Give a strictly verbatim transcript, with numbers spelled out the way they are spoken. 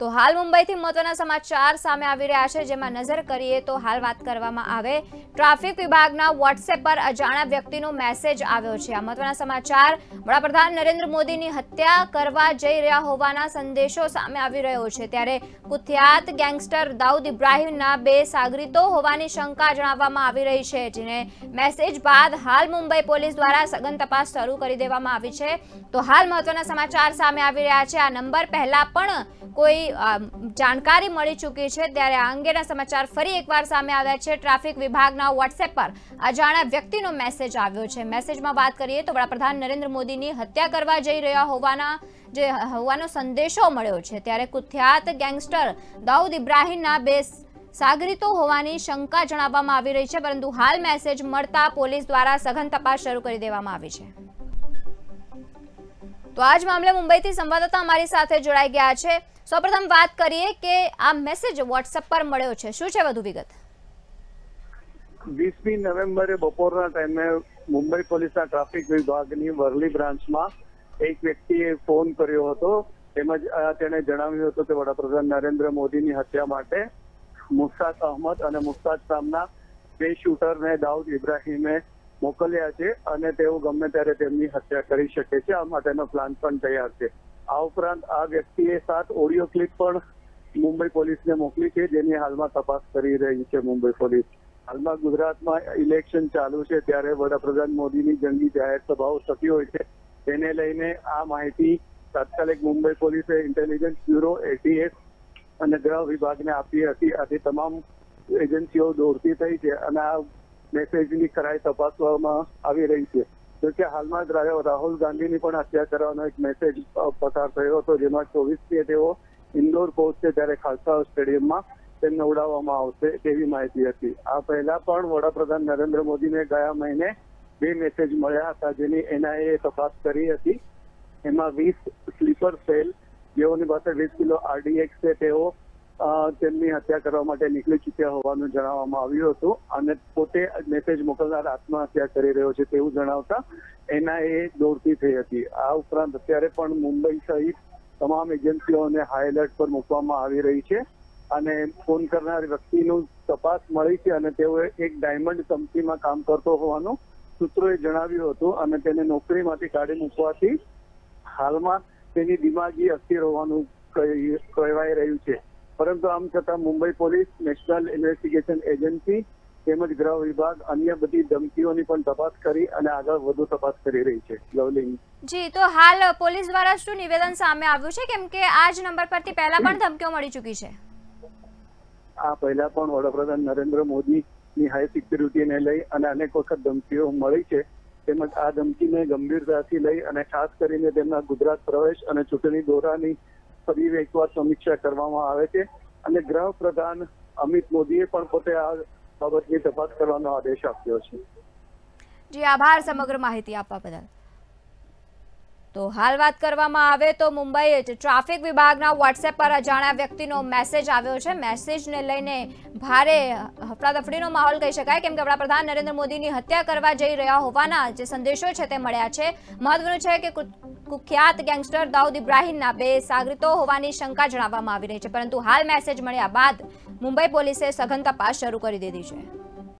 તો હાલ મુંબઈથી મહત્વના સમાચાર સામે આવી રહ્યા છે, જેમાં નજર કરીએ તો હાલ વાત કરવામાં આવે ટ્રાફિક વિભાગના WhatsApp પર અજાણ્યા વ્યક્તિનો મેસેજ આવ્યો છે। આ મહત્વના સમાચાર વડાપ્રધાન નરેન્દ્ર મોદીની હત્યા કરવા જઈ રહ્યા હોવાના સંદેશો સામે આવી રહ્યો છે, ત્યારે કુખ્યાત ગેંગસ્ટર દાઉદ ઇબ્રાહિમના બે સાગરીતો હોવાની શંકા જણાવવામાં આવી રહી છે, જેને મેસેજ બાદ હાલ મુંબઈ પોલીસ દ્વારા સઘન તપાસ શરૂ કરી દેવામાં આવી છે। તો હાલ મહત્વના સમાચાર સામે આવી રહ્યા છે। આ નંબર પહેલા પણ કોઈ जानकारी मिली चुकी है, त्यारे आ अंगेना समाचार फरी एकवार सामे आव्या छे। ट्राफिक विभागना WhatsApp पर अजाण्या व्यक्तिनो मैसेज आव्यो छे। मैसेजमां बात करीए तो वडाप्रधान नरेन्द्र मोदीनी हत्या करवा जई रह्या होवाना जे होवानो संदेशो मळ्यो छे, त्यारे कुख्यात गैंगस्टर दाऊद इब्राहिमना बे सागरीतो होवानी शंका जणाववामां आवी रही छे, परंतु हाल मैसेज मळता पोलीस द्वारा सघन तपास शरू करी देवामां आवी छे। तो आज मामले मुंबई थी संवाददाता हमारी साथे जोड़ाई गया छे। સૌપ્રથમ વાત કરીએ કે આ મેસેજ WhatsApp પર મળ્યો છે, શું છે વધુ વિગત? વીસમી નવેમ્બરે બપોરના ટાઈમે મુંબઈ પોલીસના ટ્રાફિક વિભાગની વરલી બ્રાન્ચમાં એક વ્યક્તિએ ફોન કર્યો હતો, તેમજ તેણે જણાવ્યું હતું કે વડાપ્રધાન નરેન્દ્ર મોદીની હત્યા માટે મુસ્તાદ અહમદ અને મુસ્તાદ સામના બે શૂટરને દાઉદ ઇબ્રાહિમે મોકલ્યા છે અને તેઓ ગમે ત્યારે તેમની હત્યા કરી શકે છે, આ માટેનો પ્લાન પણ તૈયાર છે। आ उपरांत आ व्यक्तिए सात ऑडियो क्लिप पण मुंबई पोलीस ने मोकली छे, जेनी हालमां तपास करी रही छे मुंबई पोलीस। हालमां गुजरातमां इलेक्शन चालू छे, त्यारे वडाप्रधान मोदीनी जंगी जाहेर सभाओ थती होय छे, तेने लईने आ माहिती तात्कालिक मुंबई पोलीसे इंटेलिजन्स ब्यूरो आरडीएक्स अने गृह विभागने आपी हती। आथी तमाम एजन्सीओ दौड़ती थई छे अने आ मेसेजनी खराई तपासवामां आवी रही छे। जो कि हाल में राहुल गांधी ने हत्या करने एक मैसेज पसार थयो हतो, जेमां चौबीस तेओ इंदोर पहुंचते त्यारे खालसा स्टेडियम में तेमने उड़ाववामां आवशे तेवी माहिती हती। आ पहेला पण वडाप्रधान नरेन्द्र मोदी ने गया महीने बे मैसेज मळ्या हता, जेनी एनआईए तपास करी हती। एमां वीस स्लीपर सेल जेओनी पासे वीस किलो आरडीएक्स छे तेओ तेमनी हत्या करवा माटे निकली चुक्या होवानुं जणाववामां आव्युं हतुं अने पोते मेसेज मोकलनार आत्महत्या करी रह्यो छे तेवुं जणावता एनआईए दौड़ती थई हती। आ उपरांत अत्यारे पण मुंबई सहित तमाम एजन्सीओने हाई अलर्ट पर मूकवामां आवी रही छे अने फोन करनार व्यक्तिनुं तपास मळी छे अने तेओ एक डायमंड कंपनीमां काम करतो होवानुं सूत्रोए जणाव्युं हतुं अने तेने नोकरीमांथी काઢી મૂકવાથી હાલમાં તેની દિમાગી અસ્થિર હોવાનું કહેવાઈ રહ્યું છે। परंतु आम छता Mumbai police national investigation agency तेमज गृह विभाग अन्य बड़ी धमकीओनी पण तपास करी अने आगळ वधु तपास करी रही छे। लवलिंग जी, तो हाल पोलीस द्वारा शुं निवेदन सामे आव्युं छे, केम के आज नंबर परथी पहेला पण धमकीओ मळी चूकी छे। आ पहेला पण वडाप्रधान नरेन्द्र मोदी नी हाई सिक्योरिटी ने लई अने अनेक वखत धमकीओ मळी छे, तेमज आ धमकीने गंभीरताथी लई अने खास करीने तेमना गुजरात प्रवेश अने चूंटणी दौरानी फरी एकवार समीक्षा करवामां आवे छे अने गृह प्रधान अमित मोदीए पण पोते आ बाबतनी तपास करवानो आदेश आप्यो छे। जी, आभार समग्र माहिती आपवा बदल। तो हाल बात करवामां आवे तो मुंबई ट्राफिक विभागना WhatsApp पर अजाण्या व्यक्तिनो मैसेज आव्यो छे। मैसेजने लईने भारे हफड़ादफड़ीनो माहोल कही शकाय, केम के वडाप्रधान नरेन्द्र मोदीनी हत्या करवा जई रह्या होवाना जे संदेशो छे ते मळ्या छे। महत्वनुं छे के कुख्यात गैंगस्टर दाऊद इब्राहिमना बे सागरीतो होवानी शंका जणाववामां आवी रही छे, परंतु हाल मैसेज मळ्या बाद मुंबई पोलीसे सघन तपास शरू करी दीधी छे।